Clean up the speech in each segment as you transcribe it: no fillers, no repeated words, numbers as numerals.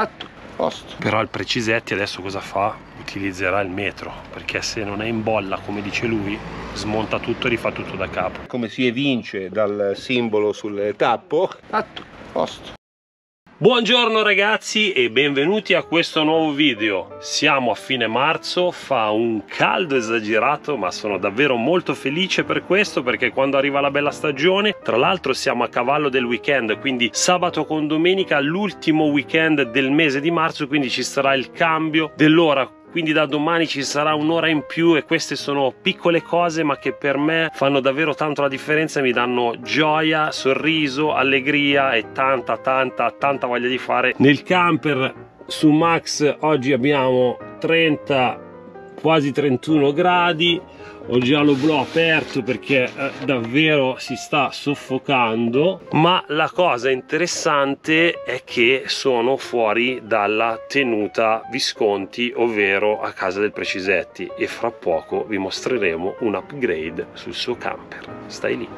fatto. Posto. Però il Precisetti adesso cosa fa? Utilizzerà il metro, perché se non è in bolla come dice lui smonta tutto e rifà tutto da capo. Come si evince dal simbolo sul tappo. Fatto. Posto. Buongiorno ragazzi e benvenuti a questo nuovo video. Siamo a fine marzo, fa un caldo esagerato, ma sono davvero molto felice per questo, perché quando arriva la bella stagione, tra l'altro siamo a cavallo del weekend, quindi sabato con domenica, l'ultimo weekend del mese di marzo, quindi ci sarà il cambio dell'ora. Quindi da domani ci sarà un'ora in più e queste sono piccole cose ma che per me fanno davvero tanto la differenza e mi danno gioia, sorriso, allegria e tanta voglia di fare. Nel camper su Max oggi abbiamo 30, quasi 31 gradi, ho già lo blò aperto perché davvero si sta soffocando, ma la cosa interessante è che sono fuori dalla tenuta Visconti, ovvero a casa del Precisetti, e fra poco vi mostreremo un upgrade sul suo camper. Stai lì.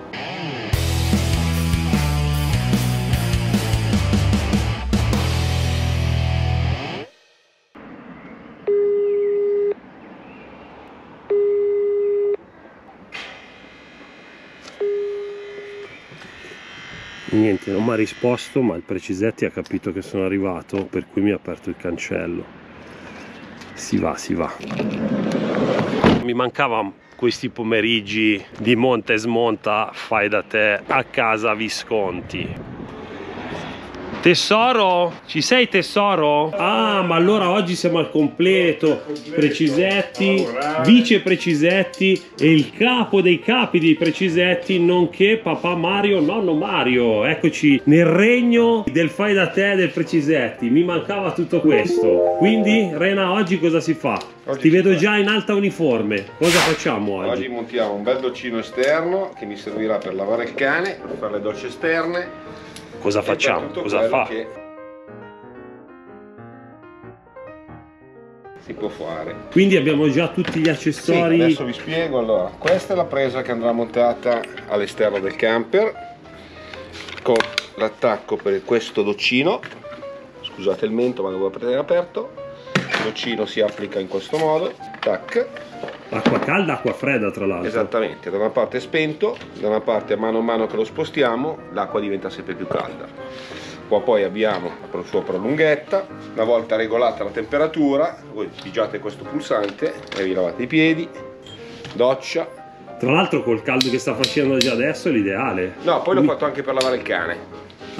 Niente, non mi ha risposto, ma il Precisetti ha capito che sono arrivato, per cui mi ha aperto il cancello. Si va, si va. Mi mancavano questi pomeriggi di monta e smonta fai da te a casa Visconti. Tesoro? Ci sei tesoro? Ah, ma allora oggi siamo al completo. Precisetti, vice Precisetti e il capo dei capi dei Precisetti, nonché papà Mario, nonno Mario. Eccoci nel regno del fai da te del Precisetti. Mi mancava tutto questo. Quindi, Rena, oggi cosa si fa? Oggi ti vedo già in alta uniforme. Cosa facciamo oggi? Oggi montiamo un bel doccino esterno che mi servirà per lavare il cane, per fare le docce esterne. Cosa facciamo? Cosa fa? Che si può fare. Quindi abbiamo già tutti gli accessori. Sì, adesso vi spiego. Allora, questa è la presa che andrà montata all'esterno del camper con l'attacco per questo doccino. Scusate il mento, ma devo prendere aperto. Il doccino si applica in questo modo. Tac. Acqua calda, acqua fredda tra l'altro. Esattamente, da una parte è spento, da una parte a mano che lo spostiamo l'acqua diventa sempre più calda. Qua poi abbiamo la sua prolunghetta, una volta regolata la temperatura, voi pigiate questo pulsante e vi lavate i piedi, doccia. Tra l'altro col caldo che sta facendo già adesso è l'ideale. No, poi l'ho fatto anche per lavare il cane.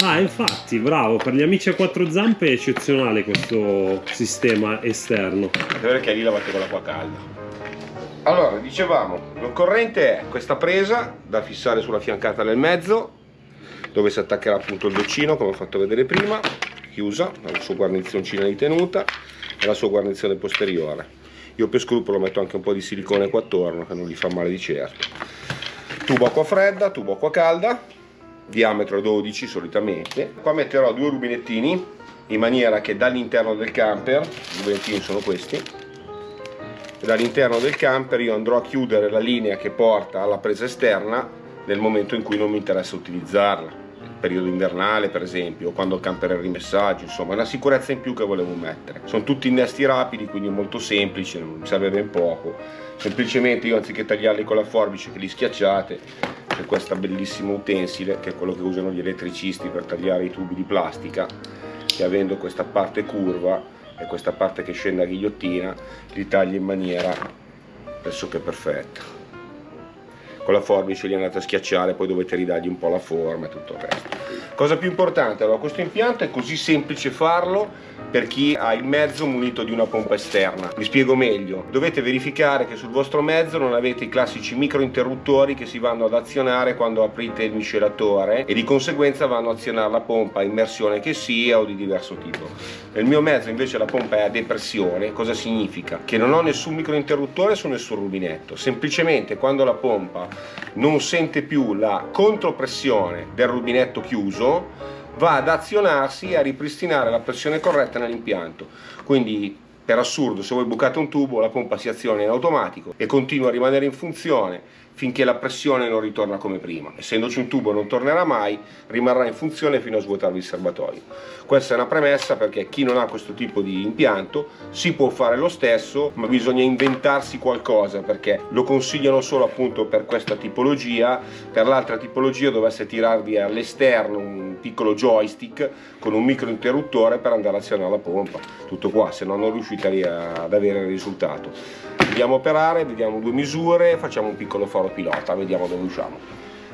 Ah, infatti, bravo, per gli amici a quattro zampe è eccezionale questo sistema esterno. Perché lì lavate con l'acqua calda. Allora, dicevamo, l'occorrente è questa presa da fissare sulla fiancata del mezzo, dove si attaccherà appunto il doccino, come ho fatto vedere prima, chiusa, la sua guarnizioncina di tenuta e la sua guarnizione posteriore. Io per scrupolo metto anche un po' di silicone qua attorno, che non gli fa male di certo. Tubo acqua fredda, tubo acqua calda, diametro 12 solitamente. Qua metterò due rubinettini, in maniera che dall'interno del camper, i rubinettini sono questi, dall'interno del camper io andrò a chiudere la linea che porta alla presa esterna nel momento in cui non mi interessa utilizzarla, nel periodo invernale per esempio, o quando il camper è in rimessaggio, insomma è una sicurezza in più che volevo mettere. Sono tutti innesti rapidi, quindi molto semplice, mi serve ben poco, semplicemente io anziché tagliarli con la forbice che li schiacciate, c'è questo bellissimo utensile che è quello che usano gli elettricisti per tagliare i tubi di plastica, che avendo questa parte curva e questa parte che scende a ghigliottina li taglia in maniera pressoché perfetta. Con la forbice li andate a schiacciare, poi dovete ridargli un po' la forma e tutto il resto. Cosa più importante, allora, questo impianto è così semplice farlo per chi ha il mezzo munito di una pompa esterna. Vi spiego meglio, dovete verificare che sul vostro mezzo non avete i classici microinterruttori che si vanno ad azionare quando aprite il miscelatore e di conseguenza vanno ad azionare la pompa a immersione che sia o di diverso tipo. Nel mio mezzo invece la pompa è a depressione. Cosa significa? Che non ho nessun microinterruttore su nessun rubinetto, semplicemente quando la pompa non sente più la contropressione del rubinetto chiuso va ad azionarsi e a ripristinare la pressione corretta nell'impianto. Quindi Per assurdo, se voi bucate un tubo, la pompa si aziona in automatico e continua a rimanere in funzione finché la pressione non ritorna come prima. Essendoci un tubo non tornerà mai, rimarrà in funzione fino a svuotarvi il serbatoio. Questa è una premessa perché chi non ha questo tipo di impianto si può fare lo stesso, ma bisogna inventarsi qualcosa, perché lo consigliano solo appunto per questa tipologia. Per l'altra tipologia dovreste tirarvi all'esterno un piccolo joystick con un micro interruttore per andare a azionare la pompa. Tutto qua, se no non riuscite ad avere il risultato. Andiamo a operare, vediamo due misure, facciamo un piccolo foro pilota, vediamo dove usciamo.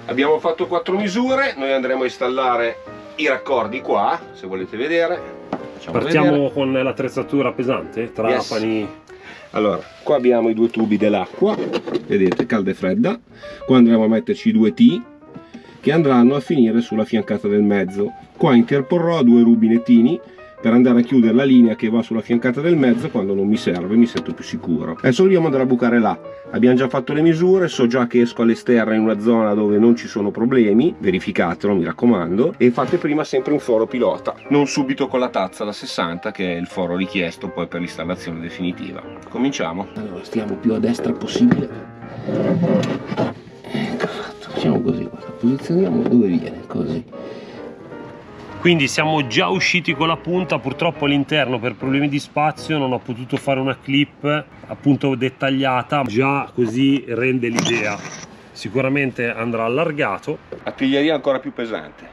Abbiamo fatto 4 misure, noi andremo a installare i raccordi qua, se volete vedere. Partiamo con l'attrezzatura pesante, trapani. Yes. Allora, qua abbiamo i due tubi dell'acqua, vedete, calda e fredda. Qua andremo a metterci i due T che andranno a finire sulla fiancata del mezzo. Qua interporrò due rubinettini per andare a chiudere la linea che va sulla fiancata del mezzo quando non mi serve, mi sento più sicuro. Adesso dobbiamo andare a bucare là. Abbiamo già fatto le misure, so già che esco all'esterno in una zona dove non ci sono problemi, verificatelo mi raccomando, e fate prima sempre un foro pilota, non subito con la tazza da 60 che è il foro richiesto poi per l'installazione definitiva. Cominciamo. Allora stiamo più a destra possibile. Ecco fatto, facciamo così, guarda, posizioniamo dove viene, così. Quindi siamo già usciti con la punta, purtroppo all'interno per problemi di spazio non ho potuto fare una clip appunto dettagliata, già così rende l'idea. Sicuramente andrà allargato. Artiglieria ancora più pesante.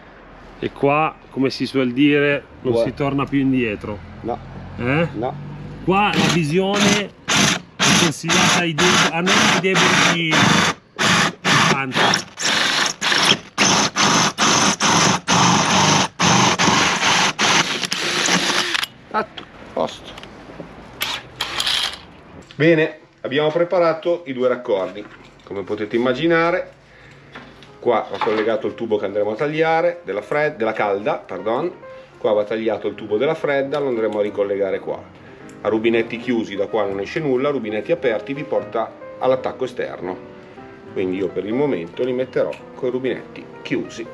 E qua, come si suol dire, non si torna più indietro. No. No. Qua la visione è consigliata ai a noi deboli di 80. Posto. Bene, abbiamo preparato i due raccordi. Come potete immaginare, qua ho collegato il tubo che andremo a tagliare della calda. Qua va tagliato il tubo della fredda, lo andremo a ricollegare qua. A rubinetti chiusi da qua non esce nulla, rubinetti aperti vi porta all'attacco esterno. Quindi io per il momento li metterò con i rubinetti chiusi.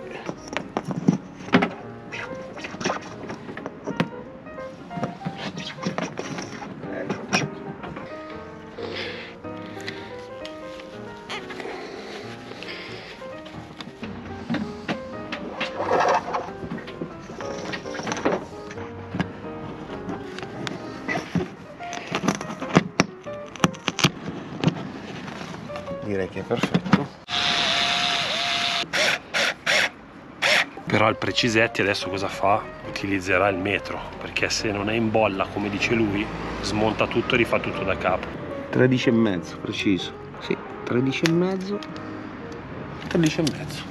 Direi che è perfetto. Però il Precisetti adesso cosa fa? Utilizzerà il metro, perché se non è in bolla come dice lui smonta tutto e rifà tutto da capo. 13,5 preciso. Sì, 13,5. 13,5.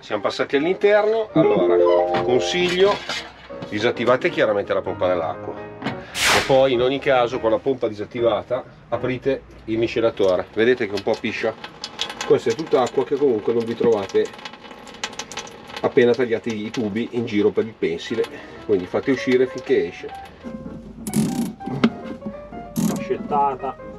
Siamo passati all'interno. Allora, consiglio, disattivate chiaramente la pompa dell'acqua e poi in ogni caso con la pompa disattivata aprite il miscelatore. Vedete che è un po' piscia? Questa è tutta acqua che comunque non vi trovate appena tagliate i tubi in giro per il pensile, quindi fate uscire finché esce. Scettata.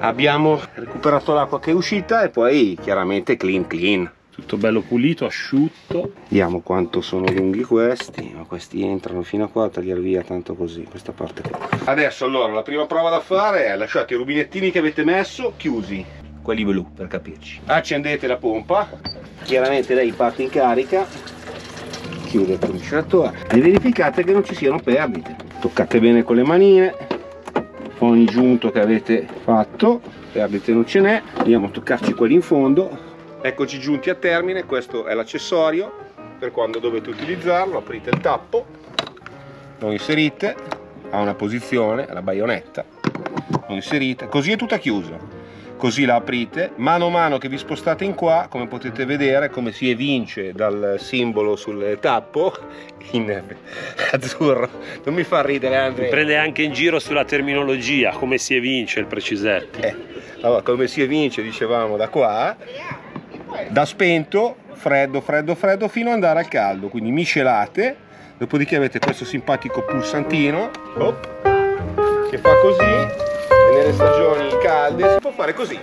Abbiamo recuperato l'acqua che è uscita e poi chiaramente clean, tutto bello pulito, asciutto. Vediamo quanto sono lunghi questi, ma questi entrano fino a qua, a tagliare via tanto così questa parte qua. Adesso allora la prima prova da fare è lasciate i rubinettini che avete messo chiusi, quelli blu per capirci, accendete la pompa, chiaramente lei parte in carica, chiudete il miscelatore e verificate che non ci siano perdite, toccate bene con le manine ogni giunto che avete fatto, perdite non ce n'è. Andiamo a toccarci quelli in fondo. Eccoci giunti a termine, questo è l'accessorio per quando dovete utilizzarlo. Aprite il tappo, lo inserite, ha una posizione, la baionetta, lo inserite, così è tutta chiusa. così la aprite. Mano a mano che vi spostate in qua, come potete vedere, come si evince dal simbolo sul tappo in azzurro, non mi fa ridere Andrea, mi prende anche in giro sulla terminologia, come si evince il Precisetti. Allora, come si evince, dicevamo, da qua, da spento, freddo, freddo, freddo, fino ad andare al caldo, quindi miscelate, dopodiché avete questo simpatico pulsantino che fa così, e nelle stagioni calde si può fare così.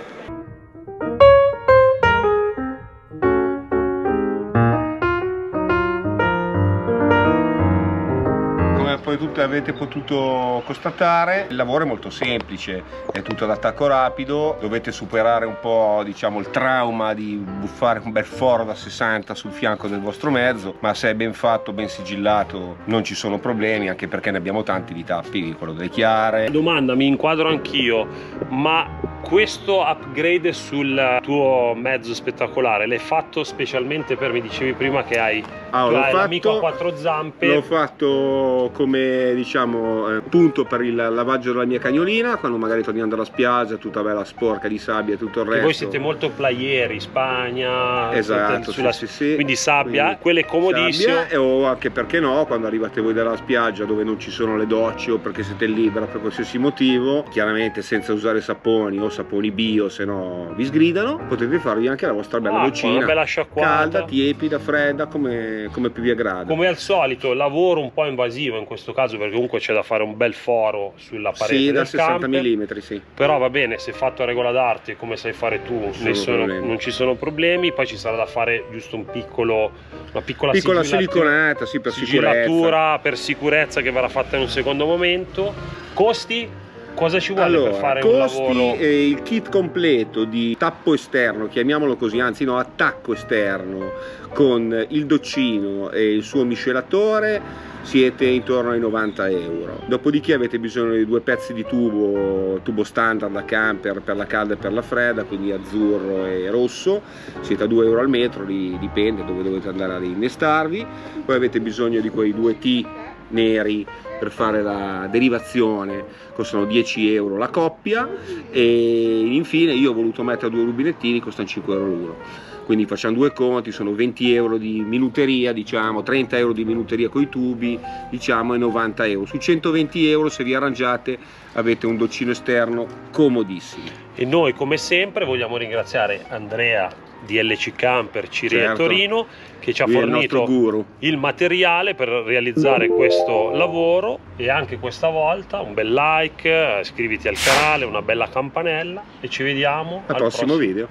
Poi tutte avete potuto constatare, il lavoro è molto semplice, è tutto ad attacco rapido, dovete superare un po', diciamo, il trauma di buffare un bel foro da 60 sul fianco del vostro mezzo, ma se è ben fatto, ben sigillato, non ci sono problemi, anche perché ne abbiamo tanti di tappi, quello delle chiare. Domanda, mi inquadro anch'io, ma questo upgrade sul tuo mezzo spettacolare l'hai fatto specialmente per, mi dicevi prima che hai l'amico a quattro zampe? L'ho fatto come, diciamo, punto per il lavaggio della mia cagnolina, quando magari tornando alla spiaggia tutta bella sporca di sabbia e tutto il resto. E voi siete molto playeri, Spagna, esatto, sulla, sì. Quindi sabbia, quindi, quelle comodissime. O anche, perché no, quando arrivate voi dalla spiaggia dove non ci sono le docce o perché siete libera per qualsiasi motivo, chiaramente senza usare saponi o saponi bio, se no vi sgridano, potete farvi anche la vostra bella vocina, una bella sciacquata, calda, tiepida, fredda, come più vi aggrada. Come al solito lavoro un po' invasivo in questo caso, perché comunque c'è da fare un bel foro sulla parete, sì, da 60 mm, sì. Però va bene, se fatto a regola d'arte come sai fare tu, non ci sono problemi. Poi ci sarà da fare giusto una piccola siliconata, sì, per sicurezza, che verrà fatta in un secondo momento. Costi? Cosa ci vuole per fare un lavoro? Allora, costi il kit completo di tappo esterno, chiamiamolo così, anzi no, attacco esterno, con il doccino e il suo miscelatore, siete intorno ai 90 euro. Dopodiché avete bisogno di due pezzi di tubo standard da camper per la calda e per la fredda, quindi azzurro e rosso, siete a 2 euro al metro, dipende dove dovete andare a innestarvi. Poi avete bisogno di quei due T neri per fare la derivazione, costano 10 euro la coppia, e infine io ho voluto mettere due rubinettini, costano 5 euro l'uno, quindi facciamo due conti, sono 20 euro di minuteria, diciamo 30 euro di minuteria con i tubi, diciamo, e 90 euro. Su 120 euro se vi arrangiate avete un doccino esterno comodissimo. E noi come sempre vogliamo ringraziare Andrea DLC Camper Ciria, certo, Torino, che ci ha fornito il materiale per realizzare questo lavoro, e anche questa volta un bel like, iscriviti al canale, una bella campanella, e ci vediamo al prossimo video.